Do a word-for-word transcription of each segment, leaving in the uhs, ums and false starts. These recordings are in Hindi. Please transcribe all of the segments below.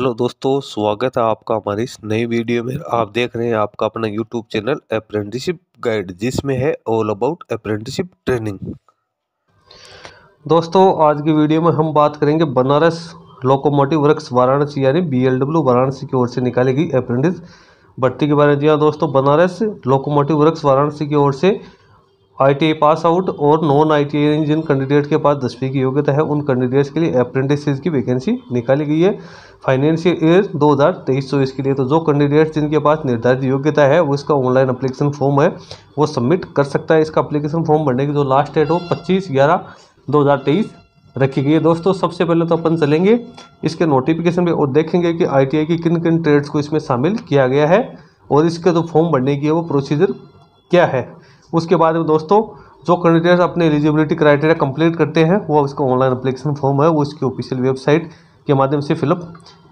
हेलो दोस्तों, स्वागत है आपका हमारे इस नई वीडियो में। आप देख रहे हैं आपका अपना यूट्यूब चैनल अप्रेंटिसशिप गाइड, जिसमें है ऑल अबाउट अप्रेंटिसशिप ट्रेनिंग। दोस्तों आज की वीडियो में हम बात करेंगे बनारस लोकोमोटिव वर्क्स वाराणसी यानी बीएलडब्ल्यू वाराणसी की ओर से निकाली गई अप्रेंटिस भर्ती के बारे में। जी हाँ दोस्तों, बनारस लोकोमोटिव वर्क्स वाराणसी की ओर से I T I pass out और नॉन आई टी आई जिन कैंडिडेट के पास दसवीं की योग्यता है, उन कैंडिडेट्स के लिए अप्रेंटिसशिप की वैकेंसी निकाली गई है फाइनेंशियल ईयर दो हज़ार तेईस चौबीस के लिए। तो जो कैंडिडेट्स जिनके पास निर्धारित योग्यता है, वो इसका ऑनलाइन अप्लीकेशन फॉर्म है वो सबमिट कर सकता है। इसका अप्लीकेशन फॉर्म भरने की जो लास्ट डेट हो पच्चीस ग्यारह दो हज़ार तेईस रखी गई है। दोस्तों सबसे पहले तो अपन चलेंगे इसके नोटिफिकेशन पे और देखेंगे कि आई टी आई की किन किन ट्रेड्स को इसमें शामिल किया गया है और इसका जो फॉर्म भरने की है वो प्रोसीजर क्या है। उसके बाद में दोस्तों जो कैंडिडेट्स अपने एलिजिबिलिटी क्राइटेरिया कंप्लीट करते हैं, वो इसका ऑनलाइन एप्लीकेशन फॉर्म है वो इसकी ऑफिशियल वेबसाइट के माध्यम से फिलअप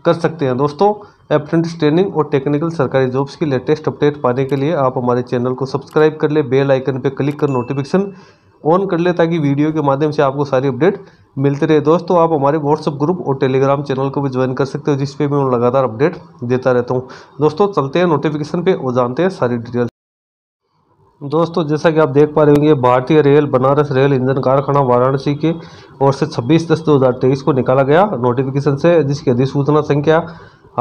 कर सकते हैं। दोस्तों अप्रेंटिस ट्रेनिंग और टेक्निकल सरकारी जॉब्स की लेटेस्ट अपडेट पाने के लिए आप हमारे चैनल को सब्सक्राइब कर ले, बेल आइकन पर क्लिक कर नोटिफिकेशन ऑन कर ले, ताकि वीडियो के माध्यम से आपको सारी अपडेट मिलते रहे। दोस्तों आप हमारे व्हाट्सअप ग्रुप और टेलीग्राम चैनल को भी ज्वाइन कर सकते हो, जिस पे मैं लगातार अपडेट देता रहता हूँ। दोस्तों चलते हैं नोटिफिकेशन पे और जानते हैं सारी डिटेल्स। दोस्तों जैसा कि आप देख पा रहे होंगे, भारतीय रेल बनारस रेल इंजन कारखाना वाराणसी के ओर से छब्बीस दस दो हज़ार तेईस को निकाला गया नोटिफिकेशन से, जिसकी अधिसूचना संख्या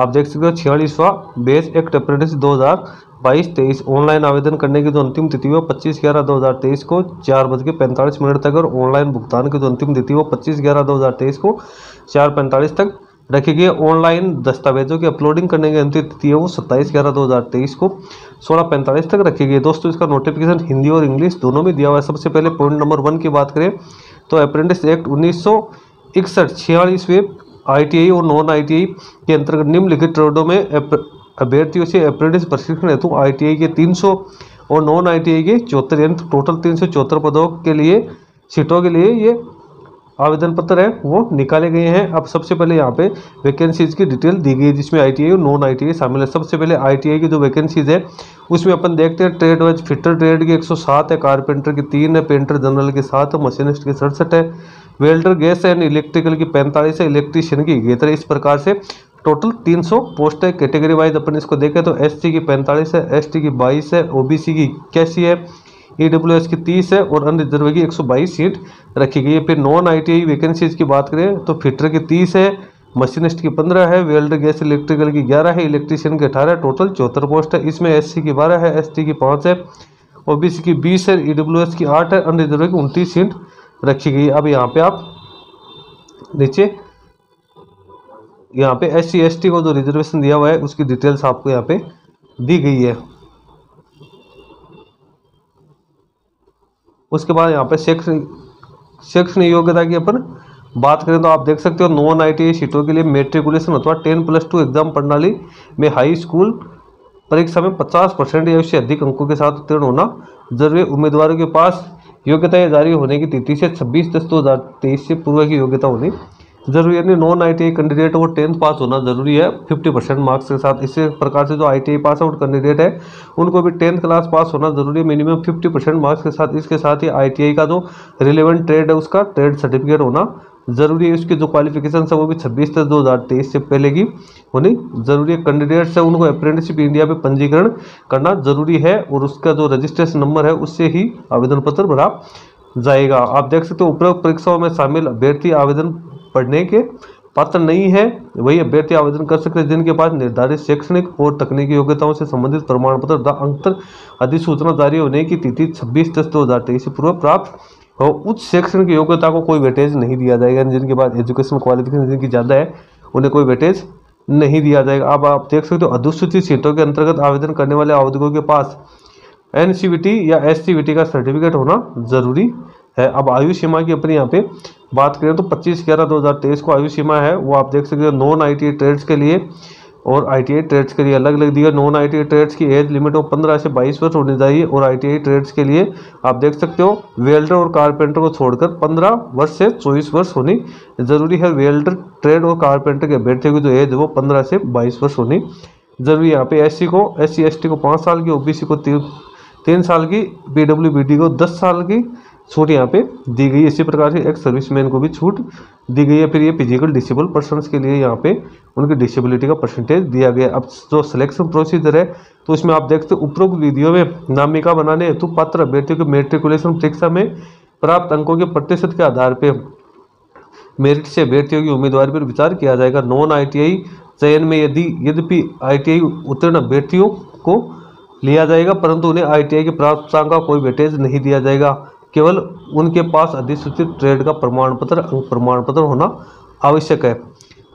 आप देख सकते हो छियालीसवा बेस एक्ट अप्रेंटिस दो हज़ार बाईस तेईस। ऑनलाइन आवेदन करने की जो अंतिम तिथि है पच्चीस ग्यारह दो हज़ार तेईस को चार बज के पैंतालीस मिनट तक, और ऑनलाइन भुगतान की जो अंतिम तिथि है पच्चीस ग्यारह दो हज़ार तेईस को चार पैंतालीस तक रखी गई। ऑनलाइन दस्तावेजों की अपलोडिंग करने की अंतिम तिथि है वो सत्ताईस ग्यारह दो हज़ार तेईस को सोलह पैंतालीस तक रखी गई। दोस्तों इसका नोटिफिकेशन हिंदी और इंग्लिश दोनों में दिया हुआ है। सबसे पहले पॉइंट नंबर वन की बात करें तो अप्रेंटिस एक्ट उन्नीस सौ इकसठ छियालीसवें आई टी आई और नॉन आई टी आई के अंतर्गत निम्नलिखित ट्रेडों में अभ्यर्थियों से अप्रेंटिस प्रशिक्षण हेतु आई टी आई के तीन सौ और नॉन आई टी आई के चौहत्तर यानी टोटल तीन सौ चौहत्तर पदों के लिए सीटों के लिए ये आवेदन पत्र है वो निकाले गए हैं। अब सबसे पहले यहाँ पे वैकेंसीज की डिटेल दी गई है, जिसमें आई टी आई और नॉन आई टी आई शामिल है। सबसे पहले आई टी आई की जो वैकेंसीज है उसमें अपन देखते हैं ट्रेड वाइज फिटर ट्रेड की एक सौ सात है, कारपेंटर की तीन है, पेंटर जनरल की सात है, मशीनिस्ट की सड़सठ है, वेल्डर गैस एंड इलेक्ट्रिकल की पैंतालीस है, इलेक्ट्रीशियन की इकहत्तर। इस प्रकार से टोटल तीन सौ पोस्ट है। कैटेगरी वाइज अपन इसको देखें तो एस सी की पैंतालीस है, एस टी की बाईस है, ओ बी सी की इक्यासी है, ई डब्ल्यू एस की तीस है और अनरिजर्व की एक सौ बाईस सीट रखी गई है। फिर non I T I vacancies की बात करें तो फिटर की तीस है, मशीनिस्ट की पंद्रह है, वेल्डर गैस इलेक्ट्रिकल की ग्यारह है, इलेक्ट्रीशियन की अठारह है, टोटल चौहत्तर पोस्ट है। इसमें एससी की बारह है, एसटी की पाँच है, ओबीसी की बीस है, ई डब्ल्यू एस की आठ है, अनरिजर्व की उनतीस सीट रखी गई। अब यहाँ पे आप नीचे यहाँ पे एस सी एस टी को जो रिजर्वेशन दिया हुआ है उसकी डिटेल्स आपको यहाँ पे दी गई है। उसके बाद यहाँ पे शैक्षणिक शैक्षणिक योग्यता की अपन बात करें तो आप देख सकते हो नॉन आई टी आई सीटों के लिए मेट्रिकुलेशन अथवा टेन प्लस टू एग्जाम प्रणाली में हाई स्कूल परीक्षा में पचास परसेंट या उससे अधिक अंकों के साथ उत्तीर्ण होना जरूरी। उम्मीदवारों के पास योग्यता जारी होने की तिथि से छब्बीस दस दो हज़ार तेईस से पूर्व की योग्यता होनी जरूरी है। Non I T I candidate वो टेंथ पास होना जरूरी है फिफ्टी परसेंट मार्क्स के साथ। इसी प्रकार से जो I T I pass out candidate है उनको भी टेंथ क्लास पास होना जरूरी है मिनिमम फिफ्टी परसेंट मार्क्स के साथ। इसके साथ ही आई टी आई का जो रिलेवेंट ट्रेड है उसका ट्रेड सर्टिफिकेट होना जरूरी है। उसकी जो क्वालिफिकेशन है वो भी छब्बीस दस दो हज़ार तेईस से पहले की होनी जरूरी है। कैंडिडेट्स है उनको अप्रेंटिसशिप इंडिया पे पंजीकरण करना जरूरी है और उसका जो रजिस्ट्रेशन नंबर है उससे ही आवेदन पत्र भरा जाएगा। आप देख सकते हो उपरोक्त परीक्षाओं में शामिल अभ्यर्थी आवेदन पढ़ने के पात्र नहीं है, वही अभ्यर्थी आवेदन कर सकते हैं जिनके पास निर्धारित शैक्षणिक और तकनीकी योग्यताओं से संबंधित प्रमाण पत्र तथा अंतर अधिसूचना जारी होने की तिथि छब्बीस दस दो हज़ार तेईस से पूर्व प्राप्त हो। उच्च शैक्षणिक योग्यता को कोई वेटेज नहीं दिया जाएगा, जिनके पास एजुकेशन क्वालिफिकेशन जिनकी ज़्यादा है उन्हें कोई वेटेज नहीं दिया जाएगा। अब आप देख सकते हो अनुसूचित सीटों के अंतर्गत आवेदन करने वाले आवेदकों के पास एन सी बी टी या एस सी बी टी का सर्टिफिकेट होना जरूरी है। अब आयु सीमा की अपनी यहाँ पे बात करें तो पच्चीस ग्यारह दो हज़ार तेईस को आयु सीमा है वो आप देख सकते हो non I T I trades के लिए और आई टी आई ट्रेड्स के लिए अलग अलग दिया। Non I T I trades की एज लिमिट वो पंद्रह से बाईस वर्ष होनी चाहिए और आई टी आई ट्रेड्स के लिए आप देख सकते हो वेल्डर और कारपेंटर को छोड़कर पंद्रह वर्ष से चौबीस वर्ष होनी जरूरी है। वेल्डर ट्रेड और कारपेंटर के अभ्यर्थियों की जो एज वो पंद्रह से बाईस वर्ष होनी जरूरी है। यहाँ पे एस सी को एस सी एस टी को पाँच साल की, ओ बी सी को तीन तीन साल की, पीडब्ल्यूबीडी को दस साल की छूट यहाँ पे दी गई है। इसी प्रकार से एक सर्विसमैन को भी छूट दी गई है। फिर ये फिजिकल डिसेबल पर्सनस के लिए यहाँ पे उनकी डिसेबिलिटी का परसेंटेज दिया गया। अब जो सिलेक्शन प्रोसीजर है तो इसमें आप देखते हो उपरोक्त विधियों में नामिका बनाने हेतु पात्र अभ्यर्थियों के मेट्रिकुलेशन परीक्षा में प्राप्त अंकों के प्रतिशत के आधार पर मेरिट से अभ्यर्थियों की उम्मीदवार पर विचार किया जाएगा। नॉन आईटीआई चयन में यदि यद्यपि आईटीआई उत्तीर्ण अभ्यर्थियों को लिया जाएगा परंतु उन्हें आईटीआई के प्राप्तांक का कोई वेटेज नहीं दिया जाएगा। केवल उनके पास अधिसूचित ट्रेड का प्रमाण पत्र अंक प्रमाण पत्र होना आवश्यक है।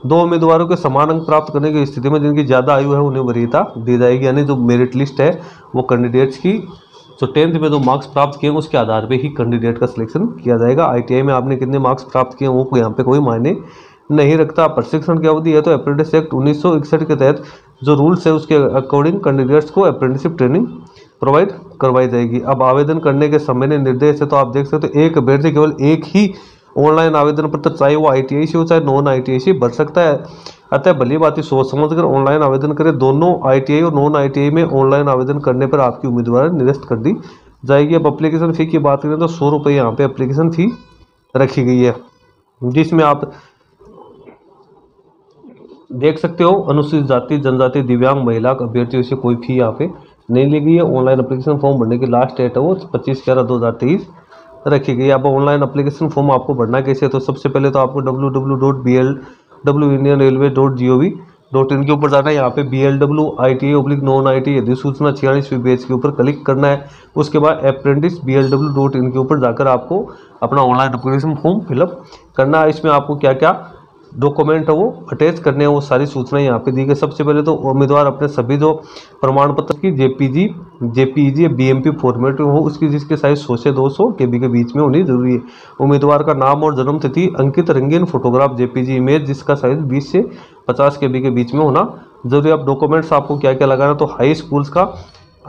दो उम्मीदवारों के समान अंक प्राप्त करने की स्थिति में जिनकी ज़्यादा आयु है उन्हें वरीयता दी जाएगी। यानी जो मेरिट लिस्ट है वो कैंडिडेट्स की जो टेंथ में जो मार्क्स प्राप्त किए उसके आधार पे ही कैंडिडेट का सिलेक्शन किया जाएगा। आईटीआई में आपने कितने मार्क्स प्राप्त किए वो यहाँ पे कोई मायने नहीं रखता। प्रशिक्षण की अवधि है तो अप्रेंटिस एक्ट उन्नीस सौ इकसठ के तहत जो रूल्स है उसके अकॉर्डिंग कैंडिडेट्स को अप्रेंटिसशिप ट्रेनिंग प्रोवाइड करवाई जाएगी। अब आवेदन करने के समय में निर्देश है तो आप देख सकते हो तो एक अभ्यर्थी केवल एक ही ऑनलाइन आवेदन पत्र चाहे वो आईटीआई से हो चाहे नॉन आईटीआई से भर सकता है। अतः भली बात ही सोच समझ कर ऑनलाइन आवेदन करें। दोनों आईटीआई और नॉन आईटीआई में ऑनलाइन आवेदन करने पर आपकी उम्मीदवार निरस्त कर दी जाएगी। अब एप्लीकेशन फ़ी की बात करें तो सौ रुपये यहाँ पे एप्लीकेशन फ़ी रखी गई है, जिसमें आप देख सकते हो अनुसूचित जाति जनजाति दिव्यांग महिला अभ्यर्थियों से कोई फी यहाँ पे नहीं ली गई है। ऑनलाइन एप्लीकेशन फॉर्म भरने की लास्ट डेट है वो पच्चीस ग्यारह दो हज़ार तेईस रखी गई है। अब ऑनलाइन एप्लीकेशन फॉर्म आपको भरना कैसे है तो सबसे पहले तो आपको W W dot B L W Indian railway dot G O V dot in के ऊपर जाना है। यहाँ पे B L W I T oblique non I T अधिसूचना छियालीसवीं बैच के ऊपर क्लिक करना है। उसके बाद apprentice B L W dot in के ऊपर जाकर आपको अपना ऑनलाइन एप्लीकेशन फॉर्म फिलअप करना है। इसमें आपको क्या क्या डॉक्यूमेंट है वो अटैच करने हैं वो सारी सूचनाएं यहाँ पे दी गई। सबसे पहले तो उम्मीदवार अपने सभी जो प्रमाण पत्र की जेपीजी जेपीजी या बीएमपी फॉर्मेट में हो उसकी जिसके साइज सौ से दो सौ के बी के बीच में होनी जरूरी है। उम्मीदवार का नाम और जन्म तिथि अंकित रंगीन फोटोग्राफ जेपीजी इमेज जिसका साइज बीस से पचास के बी के बीच में होना जरूरी। अब डॉक्यूमेंट्स आपको क्या क्या लगाना तो हाई स्कूल्स का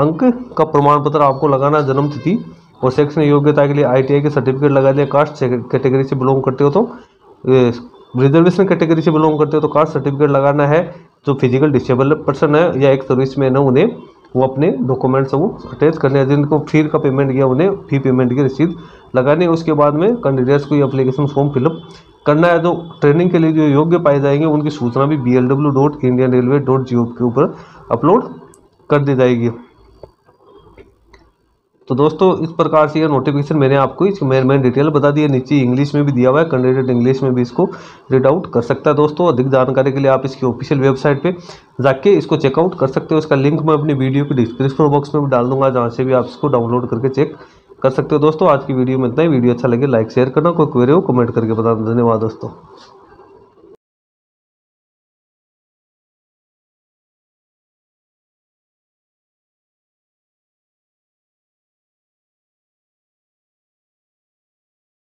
अंक का प्रमाण पत्र आपको लगाना, जन्म तिथि और सेक्शन योग्यता के लिए आईटीआई के सर्टिफिकेट लगा दिया। कास्ट कैटेगरी से बिलोंग करते हो तो रिजर्वेशन कैटेगरी से बिलोंग करते हो तो कास्ट सर्टिफिकेट लगाना है। जो फिजिकल डिसेबल पर्सन है या एक सर्विसमैन है उन्हें वो अपने डॉक्यूमेंट्स वो अटैच करने हैं। जिनको फी का पेमेंट किया उन्हें फी पेमेंट की रसीद लगानी है। उसके बाद में कैंडिडेट्स को ये एप्लीकेशन फॉर्म फिलअप करना है। जो ट्रेनिंग के लिए जो योग्य पाए जाएंगे उनकी सूचना भी B L W dot Indian railway dot G O V के ऊपर अपलोड कर दी जाएगी। तो दोस्तों इस प्रकार से यह नोटिफिकेशन मैंने आपको इसकी मेन मेन डिटेल बता दी है। नीचे इंग्लिश में भी दिया हुआ है, कैंडिडेट इंग्लिश में भी इसको रीड आउट कर सकता है। दोस्तों अधिक जानकारी के लिए आप इसकी ऑफिशियल वेबसाइट पे जाके इसको चेकआउट कर सकते हो। इसका लिंक मैं अपनी वीडियो के डिस्क्रिप्शन बॉक्स में भी डाल दूंगा, जहाँ से भी आप इसको डाउनलोड करके चेक कर सकते हो। दोस्तों आज की वीडियो में इतना ही। वीडियो अच्छा लगे लाइक शेयर करना, कोई क्वेरी हो कमेंट करके बताना। धन्यवाद दोस्तों।